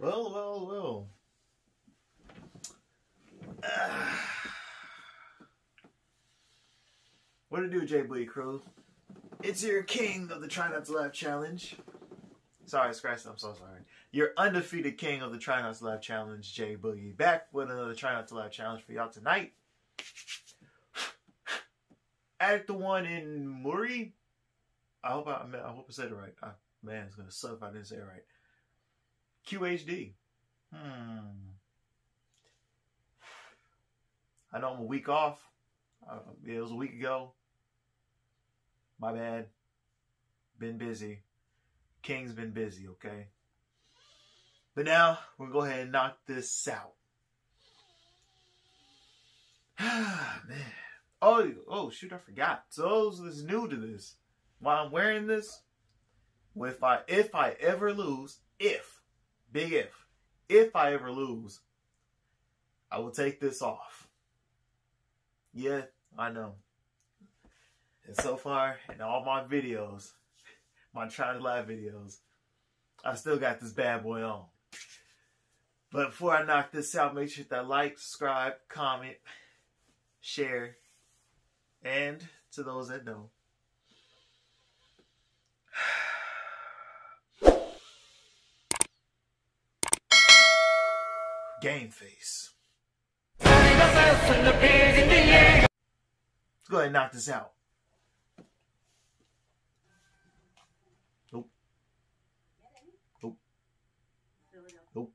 Well. What to do, Jay Boogie Crew? It's your king of the Try Not to Laugh Challenge. Sorry, Scratch, I'm so sorry. Your undefeated king of the Try Not to Laugh Challenge, Jay Boogie. Back with another Try Not to Laugh Challenge for y'all tonight. At the one in Murray. I hope I said it right. Man, it's gonna suck if I didn't say it right. QHD. I know I'm a week off. It was a week ago. My bad. Been busy. King's been busy, okay? But now, we'll go ahead and knock this out. Man. Oh, shoot, I forgot. So, those that's new to this, while I'm wearing this, if I ever lose, if I ever lose, I will take this off. Yeah, I know. And so far, in all my videos, my Try to Laugh videos, I still got this bad boy on. But before I knock this out, make sure that like, subscribe, comment, share, and to those that don't. Game face. Let's go ahead and knock this out. Nope. Nope. Nope.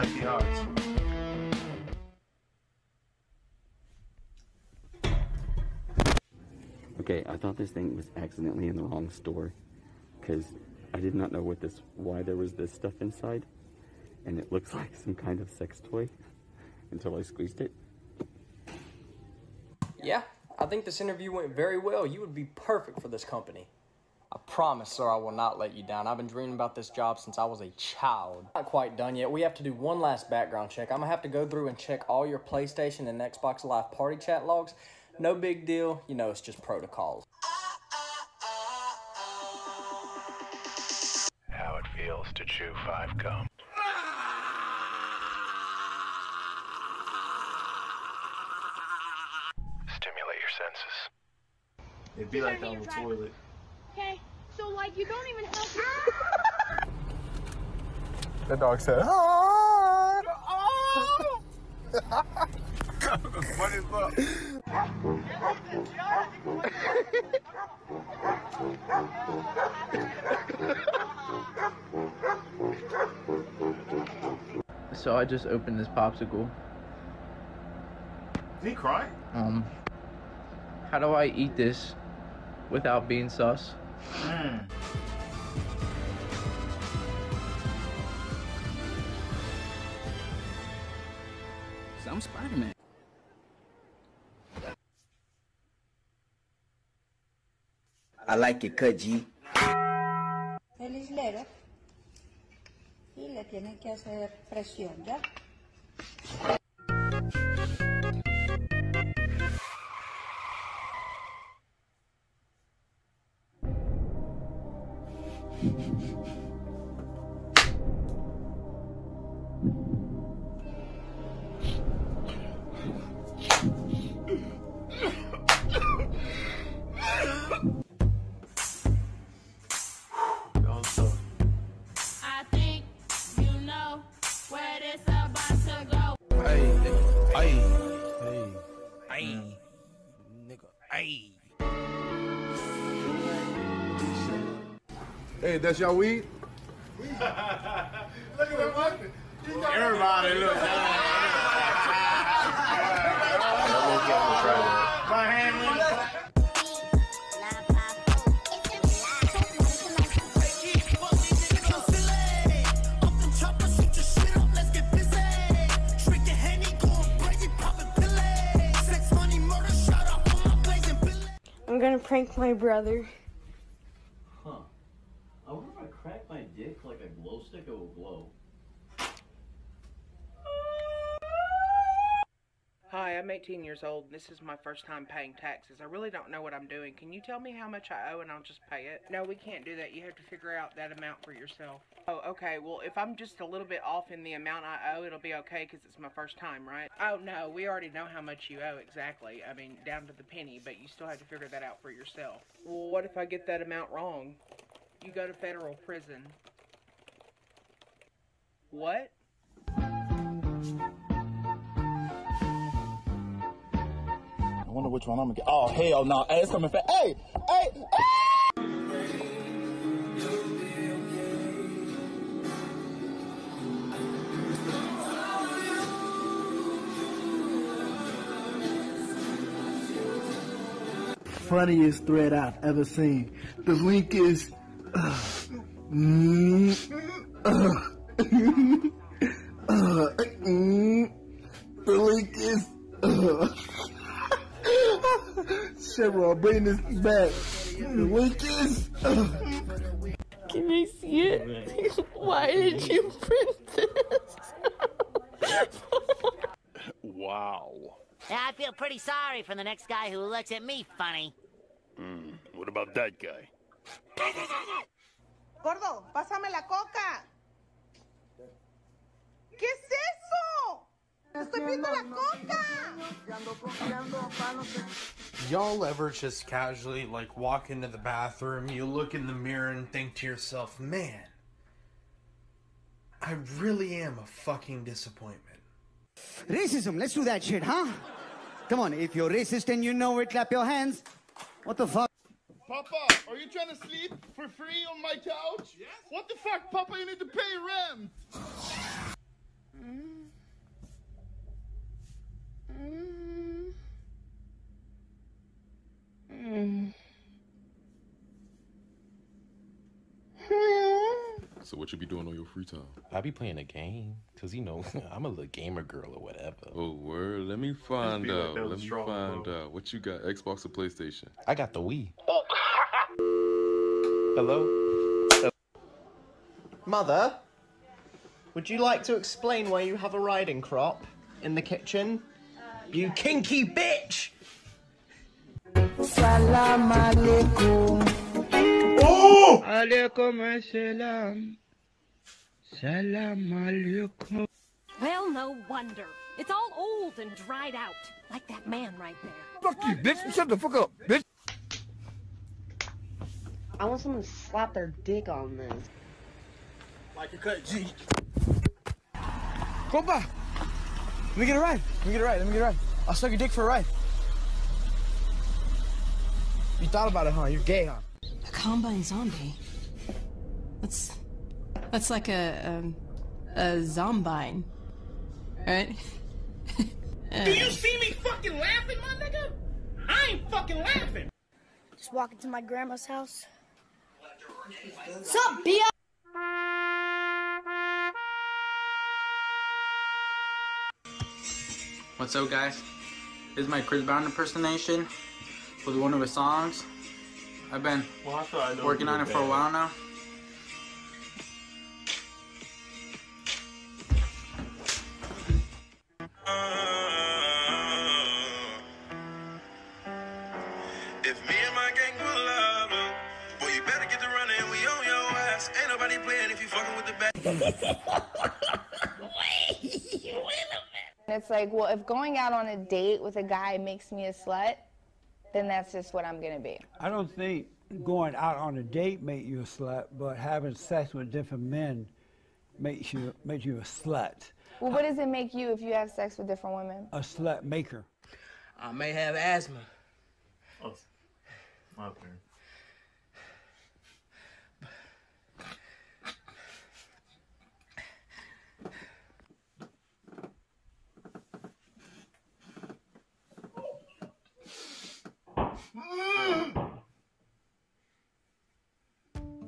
Like the odds. Okay, I thought this thing was accidentally in the wrong store because I did not know what this, why there was this stuff inside, and it looks like some kind of sex toy until I squeezed it. Yeah, I think this interview went very well. You would be perfect for this company. I promise, sir, I will not let you down. I've been dreaming about this job since I was a child. Not quite done yet. We have to do one last background check. I'm gonna have to go through and check all your PlayStation and Xbox Live party chat logs. No big deal. You know, it's just protocols. How it feels to chew 5 gum. Stimulate your senses. It'd be like that on the toilet. Okay, so like you don't even help me. The dog said, "Oh!" What is up? So I just opened this popsicle. Did he cry? How do I eat this without being sus? So I'm Spider-Man. I like it, cut G. Feliz letter. Y le tienen que hacer presión, ¿ya? Hey, that's your weed? Look at the market. Everybody look. My hand. gonna prank my brother. Huh. I wonder if I crack my dick like a glow stick, it will glow. Hi, I'm 18 years old, and this is my first time paying taxes. I really don't know what I'm doing. Can you tell me how much I owe and I'll just pay it? No, we can't do that. You have to figure out that amount for yourself. Oh, okay. Well, if I'm just a little bit off in the amount I owe, it'll be okay because it's my first time, right? Oh, no. We already know how much you owe exactly. I mean, down to the penny, but you still have to figure that out for yourself. Well, what if I get that amount wrong? You go to federal prison. What? I wonder which one I'm gonna get. Oh, hell no. Hey, it's coming fast. Hey! Hey! Hey! Funniest thread I've ever seen. The link is... the link is... Chevron, bring this back. Wicked. Can you see it? Why did you print this? Wow. Yeah, I feel pretty sorry for the next guy who looks at me funny. What about that guy? Gordo, pásame la coca. ¿Qué es eso? Estoy viendo la coca. Y'all ever just casually like walk into the bathroom, you look in the mirror and think to yourself, man, I really am a fucking disappointment. Racism, let's do that shit, huh? Come on, if you're racist and you know it, clap your hands. What the fuck? Papa, are you trying to sleep for free on my couch? Yes. What the fuck, Papa, you need to pay rent. So what you be doing on your free time? I be playing a game, cause you know I'm a little gamer girl or whatever. Oh word, let me find out. Let me find out. What you got? Xbox or PlayStation? I got the Wii. Oh. Hello? Mother, would you like to explain why you have a riding crop in the kitchen? You kinky bitch! Salam alaikum. Oh! Alaikum assalam. Salam alaikum. Well, no wonder. It's all old and dried out. Like that man right there. Fuck you, bitch. Shut the fuck up, bitch. I want someone to slap their dick on this. Like you cut G. Go back. Let me get a ride. Let me get a ride. Let me get a ride. I'll suck your dick for a ride. You thought about it, huh? You're gay, huh? A combine zombie? That's like a zombine, right? Do you see me fucking laughing, my nigga? I ain't fucking laughing. Just walking to my grandma's house. What's up, B.I.? What's up, guys? This is my Chris Brown impersonation with one of his songs. I've been working on it for a while now. If me and my gang will love, well, you better get to running. We own your ass. Ain't nobody playing if you fucking with the bat. It's like, well, if going out on a date with a guy makes me a slut, then that's just what I'm going to be. I don't think going out on a date makes you a slut, but having sex with different men makes you a slut. Well, what does it make you if you have sex with different women? A slut maker. I may have asthma. Oh, my turn.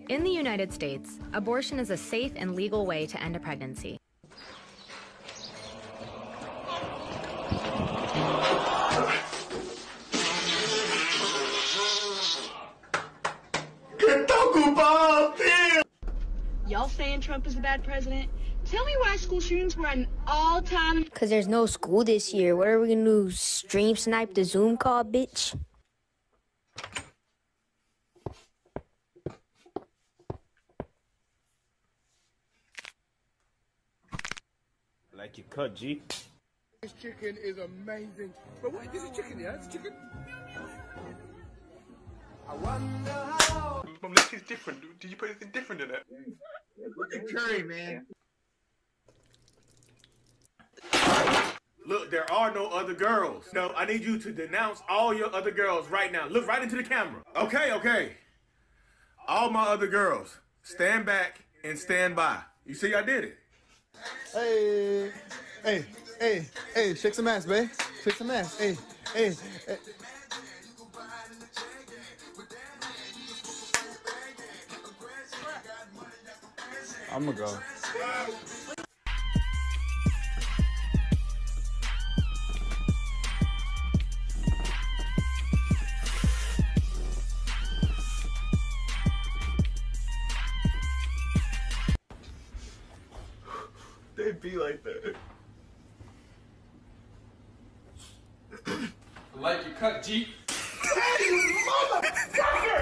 In the United States, abortion is a safe and legal way to end a pregnancy. football team. Y'all saying Trump is a bad president? Tell me why school shootings were at an all-time... Because there's no school this year. What are we going to do? Stream snipe the Zoom call, bitch? Like your cut, G. This chicken is amazing. But what? This is chicken, yeah? It's chicken? I wonder how... Mom, this is different. Did you put anything different in it? Look at curry, man. Look, there are no other girls. No, I need you to denounce all your other girls right now. Look right into the camera. Okay, okay. All my other girls, stand back and stand by. You see, I did it. Hey, hey, hey, hey, shake some ass, babe. Shake some ass. Hey, hey, hey. I'm gonna go. They'd be like that. Like your cut, G. Hey, you motherfucker!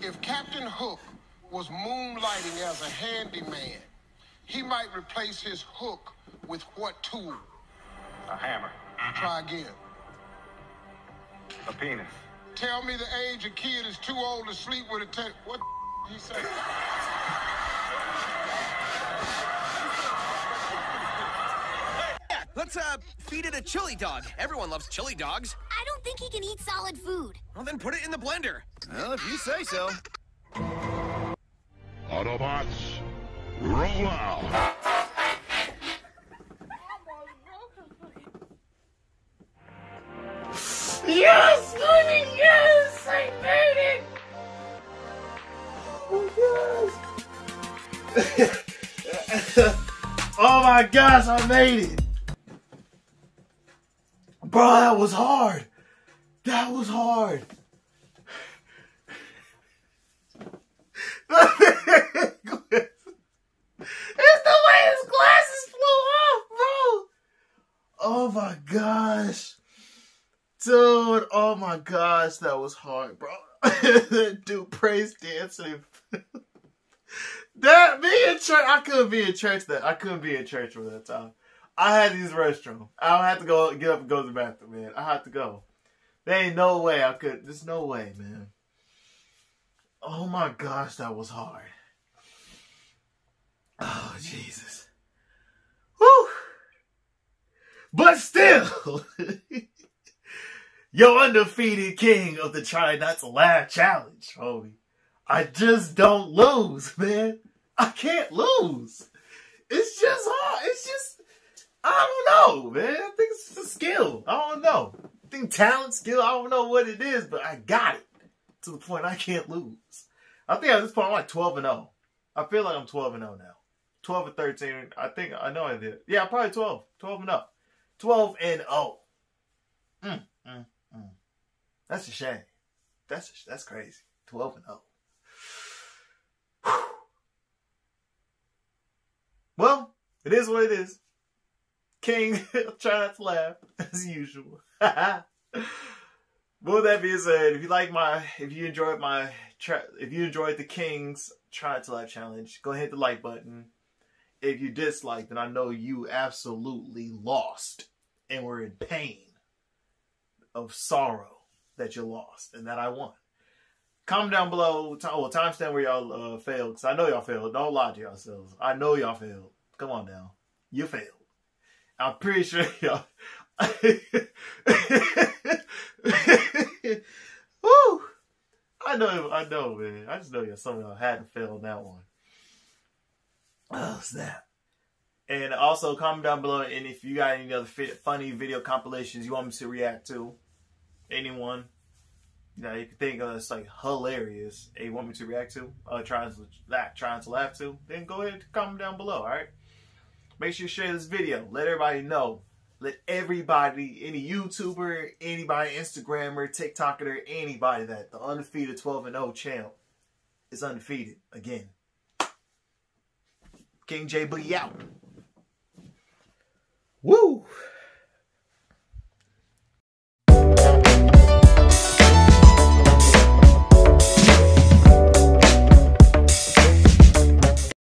If Captain Hook was moonlighting as a handyman, he might replace his hook with what tool? A hammer. Try again. A penis. Tell me the age a kid is too old to sleep with a tape. What the he say? Let's feed it a chili dog. Everyone loves chili dogs. I don't think he can eat solid food. Well, then put it in the blender. Well, if you say so. Autobots, roll out! Yes, honey, yes! I made it! Oh, gosh! Oh, my gosh, I made it! Bro, that was hard! That was hard! It's the way his glasses flew off, bro. Oh my gosh, dude. Oh my gosh, that was hard, bro. That dude praise dancing. That me in church. I couldn't be in church. I couldn't be in church for that time. I had to use the restroom. I don't have to go get up and go to the bathroom, man. I have to go. There ain't no way I could. There's no way, man. Oh my gosh, that was hard. Oh, Jesus. Whew. But still, your undefeated king of the Try Not to Laugh Challenge, homie. I just don't lose, man. I can't lose. It's just hard. It's just, I don't know, man. I think it's just a skill. I don't know. I think talent, skill, I don't know what it is, but I got it. To the point I can't lose. I think at this point I'm like 12-0. I feel like I'm 12-0 now. 12 or 13. I think I know I did. Yeah, probably 12. 12-0. 12-0. That's a shame. That's crazy. 12-0. Whew. Well, it is what it is. King, try not to laugh as usual. But with that being said, if you enjoyed the King's Try Not to Laugh Challenge, go ahead and hit the like button. If you dislike, then I know you absolutely lost and were in pain of sorrow that you lost and that I won. Comment down below, timestamp where y'all failed, because I know y'all failed. Don't lie to yourselves. I know y'all failed. Come on now. You failed. I'm pretty sure y'all... Woo! I know, man. I just know some of y'all hadn't failed that one. Oh, snap. And also, comment down below, and if you got any other funny video compilations you want me to react to, anyone that you can think of that's like hilarious and you want me to react to, trying to laugh to, then go ahead and comment down below, alright? Make sure you share this video. Let everybody know. Let everybody, any YouTuber, anybody, Instagrammer, TikToker, anybody that the Undefeated 12-0 channel is undefeated again. King Jay Boogie out. Woo!